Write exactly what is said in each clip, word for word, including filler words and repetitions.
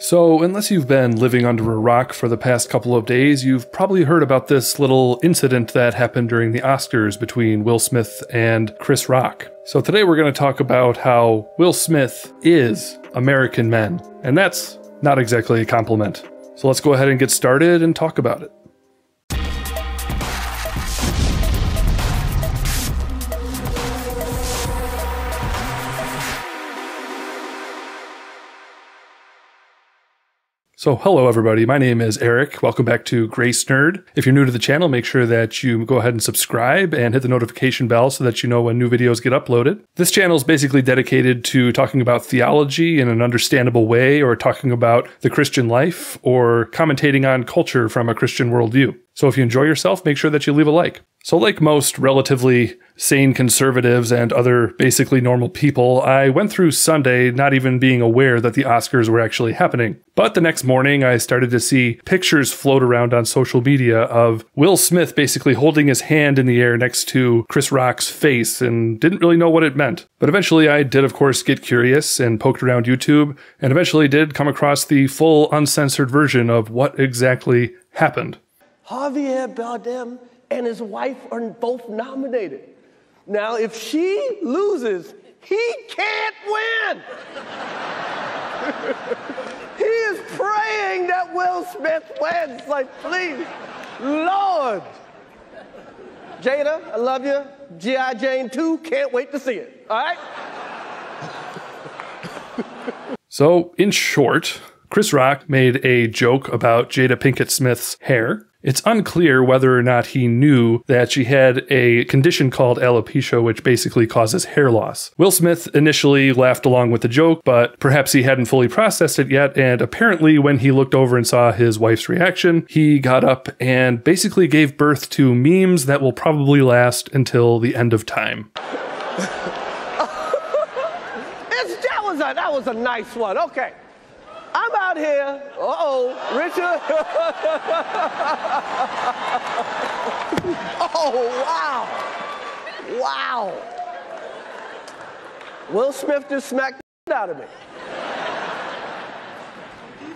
So, unless you've been living under a rock for the past couple of days, you've probably heard about this little incident that happened during the Oscars between Will Smith and Chris Rock. So today we're going to talk about how Will Smith is American men, and that's not exactly a compliment. So let's go ahead and get started and talk about it. So hello everybody, my name is Eric. Welcome back to Grace Nerd. If you're new to the channel, make sure that you go ahead and subscribe and hit the notification bell so that you know when new videos get uploaded. This channel is basically dedicated to talking about theology in an understandable way, or talking about the Christian life, or commentating on culture from a Christian worldview. So if you enjoy yourself, make sure that you leave a like. So like most relatively sane conservatives and other basically normal people, I went through Sunday not even being aware that the Oscars were actually happening. But the next morning, I started to see pictures float around on social media of Will Smith basically holding his hand in the air next to Chris Rock's face, and didn't really know what it meant. But eventually I did, of course, get curious and poked around YouTube, and eventually did come across the full uncensored version of what exactly happened. Javier Bardem and his wife are both nominated. Now, if she loses, he can't win. He is praying that Will Smith wins. Like, please, Lord. Jada, I love you. G I Jane two, can't wait to see it. All right? So, in short, Chris Rock made a joke about Jada Pinkett Smith's hair. It's unclear whether or not he knew that she had a condition called alopecia, which basically causes hair loss. Will Smith initially laughed along with the joke, but perhaps he hadn't fully processed it yet, and apparently when he looked over and saw his wife's reaction, he got up and basically gave birth to memes that will probably last until the end of time. it's, that, was a, that was a nice one, okay. I'm out here. Uh-oh, Richard. Oh, wow. Wow. Will Smith just smacked the out of me.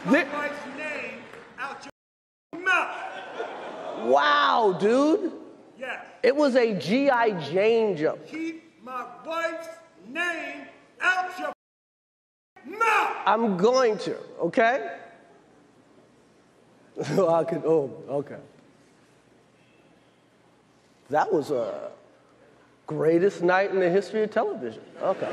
Keep my wife's name out your mouth. Wow, dude. Yes. It was a G I Jane joke. Keep my wife's name out your No! I'm going to, okay? I could, oh, okay. That was a greatest night in the history of television. Okay.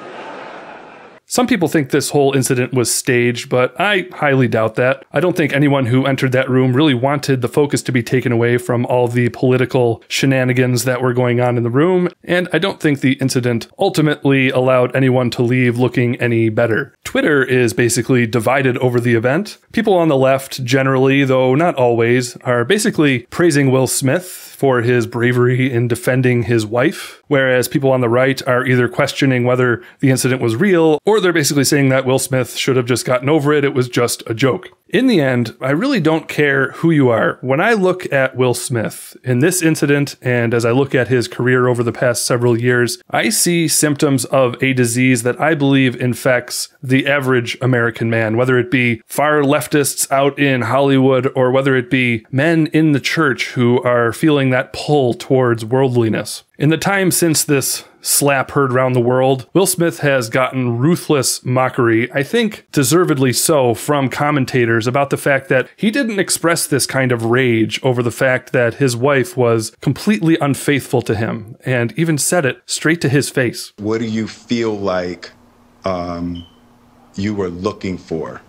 Some people think this whole incident was staged, but I highly doubt that. I don't think anyone who entered that room really wanted the focus to be taken away from all the political shenanigans that were going on in the room, and I don't think the incident ultimately allowed anyone to leave looking any better. Twitter is basically divided over the event. People on the left generally, though not always, are basically praising Will Smith for his bravery in defending his wife, whereas people on the right are either questioning whether the incident was real, or they're basically saying that Will Smith should have just gotten over it, it was just a joke. In the end, I really don't care who you are. When I look at Will Smith in this incident, and as I look at his career over the past several years, I see symptoms of a disease that I believe infects the average American man, whether it be far leftists out in Hollywood, or whether it be men in the church who are feeling that pull towards worldliness. In the time since this slap heard round the world, Will Smith has gotten ruthless mockery, I think deservedly so, from commentators about the fact that he didn't express this kind of rage over the fact that his wife was completely unfaithful to him, and even said it straight to his face. What do you feel like um, you were looking for?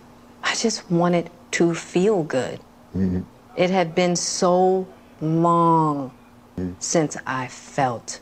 I just wanted to feel good. Mm-hmm. It had been so long since I felt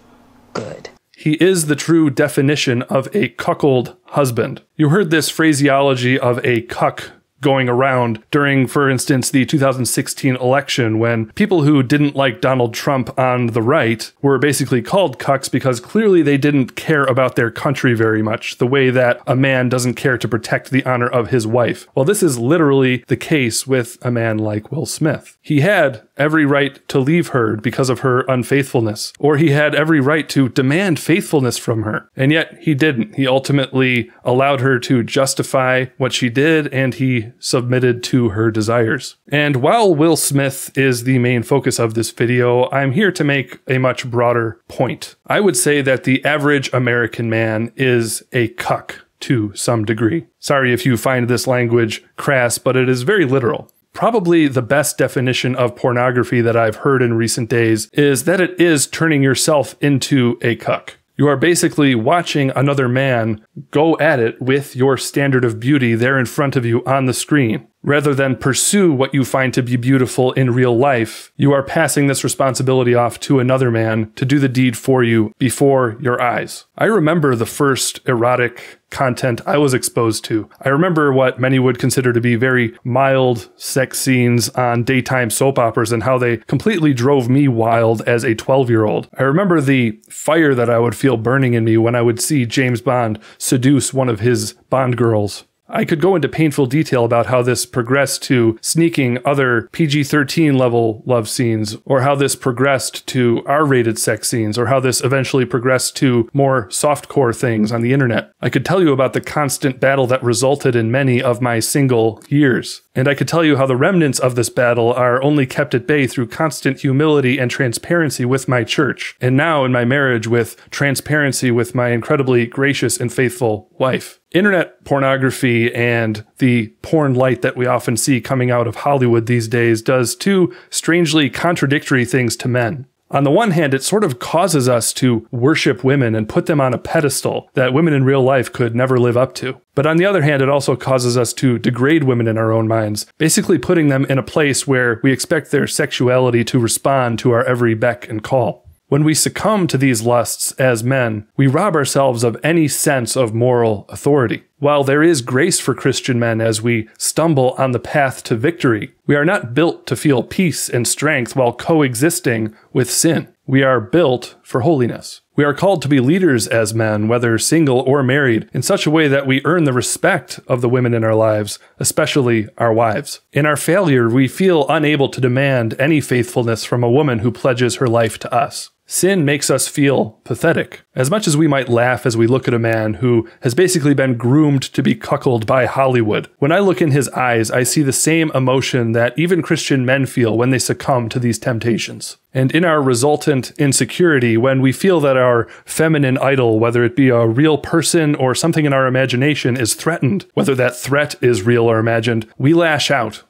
good. He is the true definition of a cuckold husband. You heard this phraseology of a cuck going around during, for instance, the two thousand sixteen election, when people who didn't like Donald Trump on the right were basically called cucks because clearly they didn't care about their country very much, the way that a man doesn't care to protect the honor of his wife. Well, this is literally the case with a man like Will Smith. He had every right to leave her because of her unfaithfulness, or he had every right to demand faithfulness from her. And yet he didn't. He ultimately allowed her to justify what she did, and he submitted to her desires. And while Will Smith is the main focus of this video, I'm here to make a much broader point. I would say that the average American man is a cuck to some degree. Sorry if you find this language crass, but it is very literal. Probably the best definition of pornography that I've heard in recent days is that it is turning yourself into a cuck. You are basically watching another man go at it with your standard of beauty there in front of you on the screen. Rather than pursue what you find to be beautiful in real life, you are passing this responsibility off to another man to do the deed for you before your eyes. I remember the first erotic content I was exposed to. I remember what many would consider to be very mild sex scenes on daytime soap operas and how they completely drove me wild as a twelve-year-old. I remember the fire that I would feel burning in me when I would see James Bond seduce one of his Bond girls. I could go into painful detail about how this progressed to sneaking other P G thirteen level love scenes, or how this progressed to R rated sex scenes, or how this eventually progressed to more softcore things on the internet. I could tell you about the constant battle that resulted in many of my single years. And I could tell you how the remnants of this battle are only kept at bay through constant humility and transparency with my church, and now in my marriage with transparency with my incredibly gracious and faithful wife. Internet pornography and the porn light that we often see coming out of Hollywood these days does two strangely contradictory things to men. On the one hand, it sort of causes us to worship women and put them on a pedestal that women in real life could never live up to. But on the other hand, it also causes us to degrade women in our own minds, basically putting them in a place where we expect their sexuality to respond to our every beck and call. When we succumb to these lusts as men, we rob ourselves of any sense of moral authority. While there is grace for Christian men as we stumble on the path to victory, we are not built to feel peace and strength while coexisting with sin. We are built for holiness. We are called to be leaders as men, whether single or married, in such a way that we earn the respect of the women in our lives, especially our wives. In our failure, we feel unable to demand any faithfulness from a woman who pledges her life to us. Sin makes us feel pathetic. As much as we might laugh as we look at a man who has basically been groomed to be cuckolded by Hollywood, when I look in his eyes, I see the same emotion that even Christian men feel when they succumb to these temptations. And in our resultant insecurity, when we feel that our feminine idol, whether it be a real person or something in our imagination, is threatened, whether that threat is real or imagined, we lash out.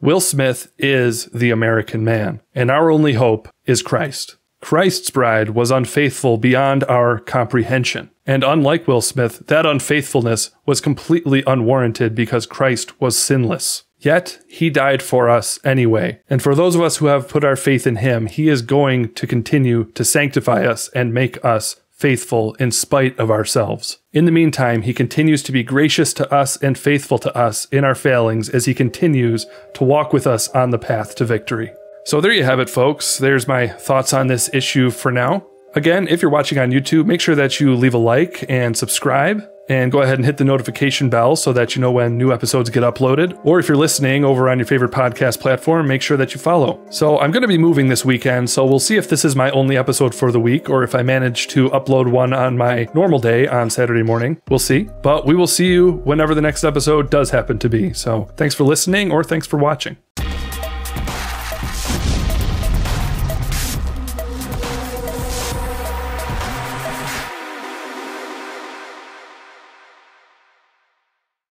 Will Smith is the American man, and our only hope is Christ. Christ's bride was unfaithful beyond our comprehension. And unlike Will Smith, that unfaithfulness was completely unwarranted because Christ was sinless. Yet, he died for us anyway. And for those of us who have put our faith in him, he is going to continue to sanctify us and make us faithful in spite of ourselves. In the meantime, he continues to be gracious to us and faithful to us in our failings as he continues to walk with us on the path to victory. So there you have it, folks. There's my thoughts on this issue for now. Again, if you're watching on YouTube, make sure that you leave a like and subscribe, and go ahead and hit the notification bell so that you know when new episodes get uploaded. Or if you're listening over on your favorite podcast platform, make sure that you follow. So I'm going to be moving this weekend, so we'll see if this is my only episode for the week, or if I manage to upload one on my normal day on Saturday morning. We'll see. But we will see you whenever the next episode does happen to be. So thanks for listening, or thanks for watching.